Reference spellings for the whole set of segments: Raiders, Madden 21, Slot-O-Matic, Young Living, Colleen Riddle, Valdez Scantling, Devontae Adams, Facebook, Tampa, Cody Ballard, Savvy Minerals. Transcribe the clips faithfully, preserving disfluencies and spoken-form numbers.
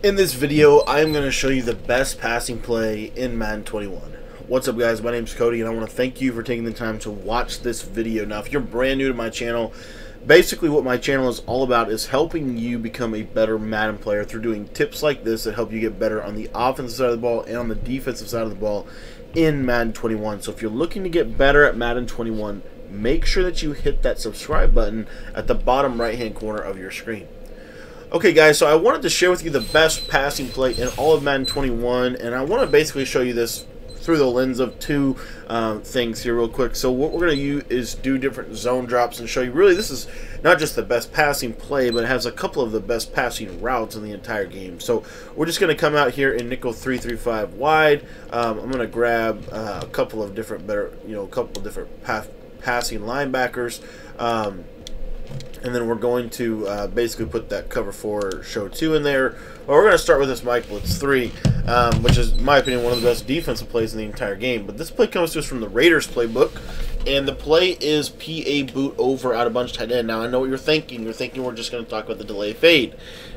In this video, I'm going to show you the best passing play in Madden twenty-one. What's up, guys? My name is Cody, and I want to thank you for taking the time to watch this video. Now, if you're brand new to my channel, basically what my channel is all about is helping you become a better Madden player through doing tips like this that help you get better on the offensive side of the ball and on the defensive side of the ball in Madden twenty-one. So if you're looking to get better at Madden twenty-one, make sure that you hit that subscribe button at the bottom right-hand corner of your screen. Okay guys, so I wanted to share with you the best passing play in all of Madden twenty-one, and I want to basically show you this through the lens of two um, things here real quick. So what we're going to use is do different zone drops and show you really this is not just the best passing play, but it has a couple of the best passing routes in the entire game. So we're just going to come out here in nickel three three five wide. Um, I'm going to grab uh, a couple of different better, you know, a couple of different path, passing linebackers. Um, And then we're going to uh, basically put that cover four show two in there. Well, we're going to start with this Mike Blitz three, um, which is, in my opinion, one of the best defensive plays in the entire game. But this play comes to us from the Raiders playbook, and the play is P A boot over out of bunch tight end. Now, I know what you're thinking. You're thinking we're just going to talk about the delay fade.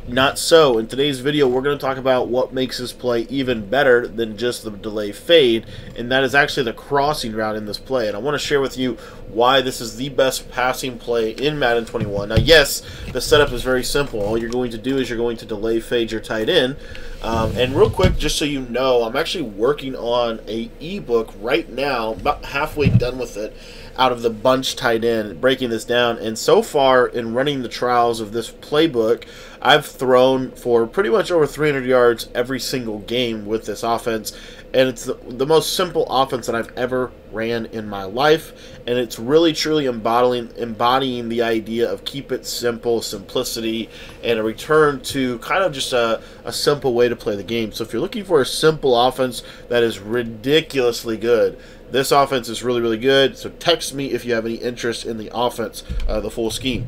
Not so. In today's video, we're going to talk about what makes this play even better than just the delay fade, and that is actually the crossing route in this play. And I want to share with you why this is the best passing play in Madden twenty-one. Now, yes, the setup is very simple. All you're going to do is you're going to delay fade your tight end. Um, and real quick, just so you know, I'm actually working on a ebook right now, about halfway done with it, out of the bunch tight end, breaking this down. And so far, in running the trials of this playbook, I've thrown for pretty much over three hundred yards every single game with this offense. And it's the, the most simple offense that I've ever ran in my life. And it's really, truly embodying, embodying the idea of keep it simple, simplicity, and a return to kind of just a, a simple way to play the game. So if you're looking for a simple offense that is ridiculously good, this offense is really, really good. So text me if you have any interest in the offense, uh, the full scheme.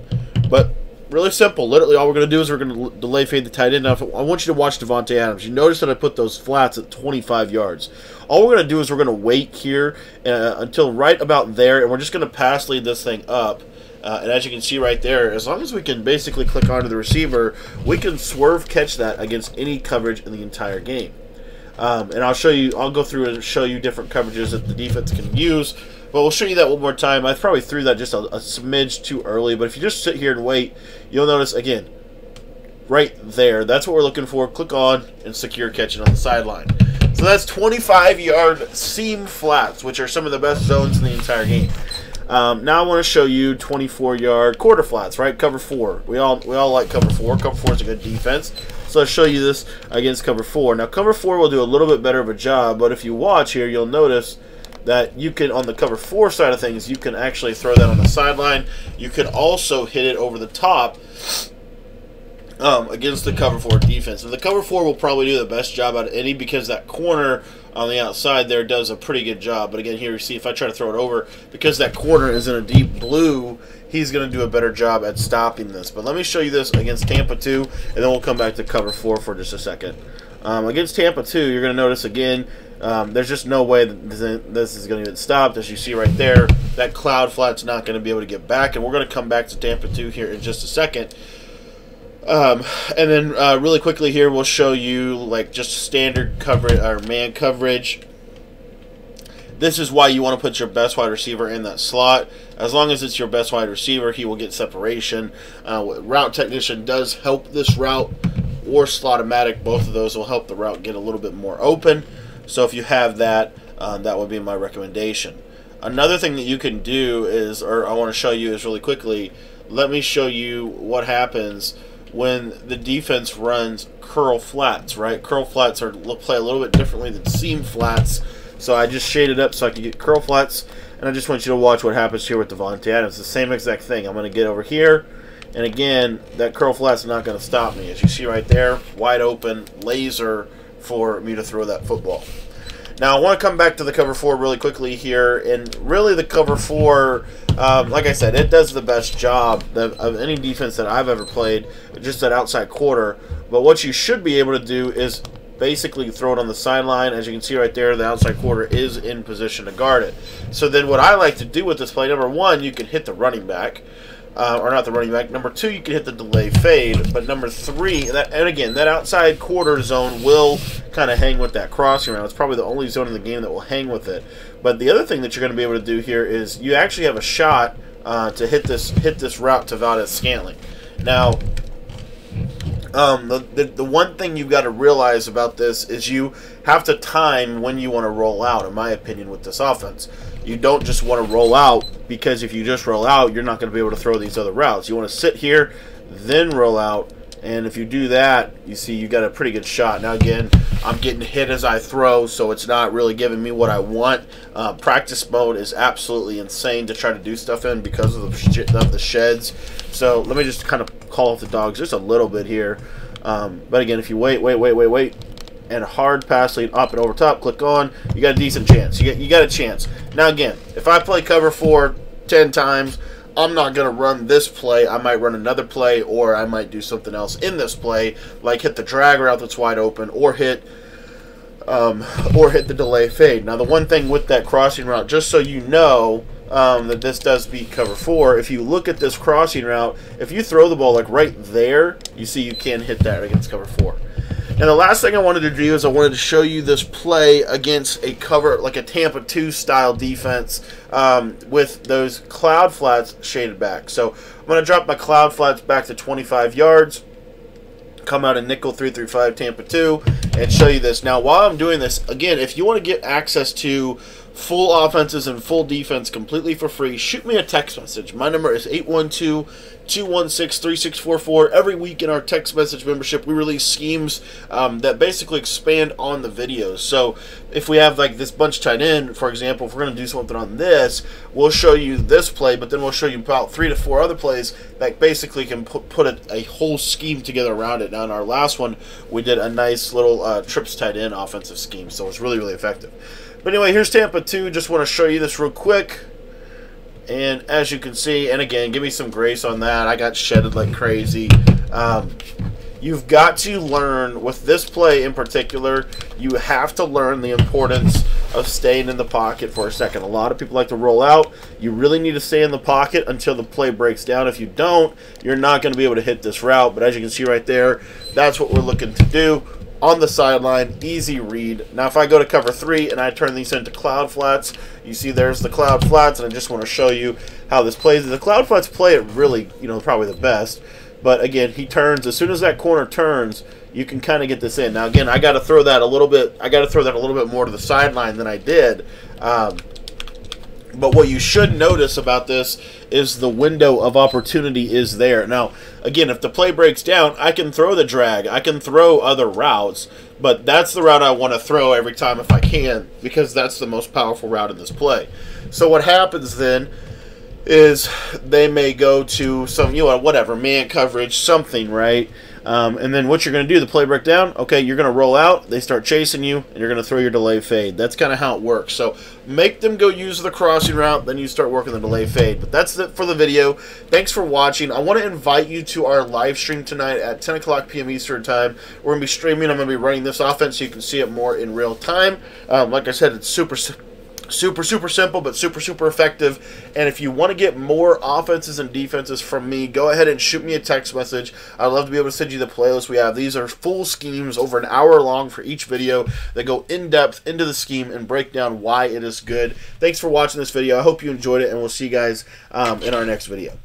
But really simple. Literally, all we're going to do is we're going to delay fade the tight end. Now, I want you to watch Devontae Adams. You notice that I put those flats at twenty-five yards. All we're going to do is we're going to wait here uh, until right about there, and we're just going to pass lead this thing up. Uh, and as you can see right there, as long as we can basically click onto the receiver, we can swerve catch that against any coverage in the entire game. Um, and I'll show you, I'll go through and show you different coverages that the defense can use. But we'll show you that one more time. I probably threw that just a, a smidge too early. But if you just sit here and wait, you'll notice, again, right there. That's what we're looking for. Click on and secure catching on the sideline. So that's twenty-five yard seam flats, which are some of the best zones in the entire game. Um, now I want to show you twenty-four yard quarter flats, right? Cover four. We all we all like cover four. Cover four is a good defense. So I'll show you this against cover four. Now cover four will do a little bit better of a job, but if you watch here, you'll notice that you can, on the cover four side of things, you can actually throw that on the sideline. You can also hit it over the top um, against the cover four defense. And the cover four will probably do the best job out of any because that corner on the outside there does a pretty good job. But again, here you see if I try to throw it over, because that corner is in a deep blue, he's going to do a better job at stopping this. But let me show you this against Tampa two, and then we'll come back to cover four for just a second. Um, against Tampa two, you're going to notice again, Um, there's just no way that this is going to get stopped. As you see right there, that cloud flat's not going to be able to get back. And we're going to come back to Tampa two here in just a second. Um, and then uh, really quickly here, we'll show you like just standard coverage or man coverage. This is why you want to put your best wide receiver in that slot. As long as it's your best wide receiver, he will get separation. Uh, route technician does help this route, or Slot-O-Matic. Both of those will help the route get a little bit more open. So if you have that, um, that would be my recommendation. Another thing that you can do is, or I want to show you is really quickly, let me show you what happens when the defense runs curl flats, right? Curl flats are play a little bit differently than seam flats. So I just shaded up so I could get curl flats. And I just want you to watch what happens here with Devontae Adams. The same exact thing. I'm going to get over here. And again, that curl flat's not going to stop me. As you see right there, wide open, laser for me to throw that football. Now I want to come back to the cover four really quickly here, and really the cover four, um, like I said, it does the best job of, of any defense that I've ever played, just that outside quarter. But what you should be able to do is basically throw it on the sideline. As you can see right there, the outside quarter is in position to guard it. So then what I like to do with this play, number one, you can hit the running back. Uh, or not the running back. Number two, you can hit the delay fade. But number three, and, that, and again, that outside quarter zone will kind of hang with that crossing route. It's probably the only zone in the game that will hang with it. But the other thing that you're going to be able to do here is you actually have a shot uh, to hit this hit this route to Valdez Scantling. Now, um, the, the, the one thing you've got to realize about this is you have to time when you want to roll out, in my opinion, with this offense. You don't just want to roll out, because if you just roll out, you're not going to be able to throw these other routes. You want to sit here, then roll out, and if you do that, you see you got a pretty good shot. Now again, I'm getting hit as I throw, so it's not really giving me what I want. Uh, practice mode is absolutely insane to try to do stuff in because of the, sh of the sheds. So let me just kind of call off the dogs just a little bit here. Um, but again, if you wait, wait, wait, wait, wait, and a hard pass lead up and over top, click on, you got a decent chance. You, get, you got a chance. Now again, if I play cover four ten times, I'm not going to run this play. I might run another play, or I might do something else in this play, like hit the drag route that's wide open, or hit um, or hit the delay fade. Now the one thing with that crossing route, just so you know um, that this does beat cover four, if you look at this crossing route, if you throw the ball like right there, you see you can hit that against cover four. And the last thing I wanted to do is I wanted to show you this play against a cover, like a Tampa two style defense um, with those cloud flats shaded back. So I'm going to drop my cloud flats back to twenty-five yards, come out in nickel three three five Tampa two, and show you this. Now while I'm doing this, again, if you want to get access to full offenses and full defense completely for free, shoot me a text message. My number is eight one two, two one six, three six four four. Every week in our text message membership, we release schemes um, that basically expand on the videos. So if we have like this bunch tied in, for example, if we're going to do something on this, we'll show you this play, but then we'll show you about three to four other plays that basically can put, put a, a whole scheme together around it. Now in our last one, we did a nice little uh, trips tied in offensive scheme, so it's really, really effective. But anyway, here's Tampa two. Just want to show you this real quick. And as you can see, and again, give me some grace on that. I got shedded like crazy. Um, you've got to learn, with this play in particular, you have to learn the importance of staying in the pocket for a second. A lot of people like to roll out. You really need to stay in the pocket until the play breaks down. If you don't, you're not going to be able to hit this route. But as you can see right there, that's what we're looking to do. On the sideline, easy read. Now if I go to cover three and I turn these into cloud flats, you see there's the cloud flats, and I just want to show you how this plays. The cloud flats play it really, you know, probably the best. But again, he turns, as soon as that corner turns, you can kind of get this in. Now again, I got to throw that a little bit, I got to throw that a little bit more to the sideline than I did. Um, But what you should notice about this is the window of opportunity is there. Now, again, if the play breaks down, I can throw the drag. I can throw other routes, but that's the route I want to throw every time if I can, because that's the most powerful route in this play. So what happens then is they may go to some, you know, whatever, man coverage, something, right? Um, and then what you're going to do, the play break down, okay, you're going to roll out, they start chasing you, and you're going to throw your delay fade. That's kind of how it works. So make them go use the crossing route, then you start working the delay fade. But that's it for the video. Thanks for watching. I want to invite you to our live stream tonight at ten o'clock p m Eastern time. We're going to be streaming. I'm going to be running this offense so you can see it more in real time. Um, like I said, it's super simple. Super, super simple, but super, super effective. And if you want to get more offenses and defenses from me, go ahead and shoot me a text message. I'd love to be able to send you the playlist we have. These are full schemes, over an hour long for each video, that go in-depth into the scheme and break down why it is good. Thanks for watching this video. I hope you enjoyed it, and we'll see you guys um, in our next video.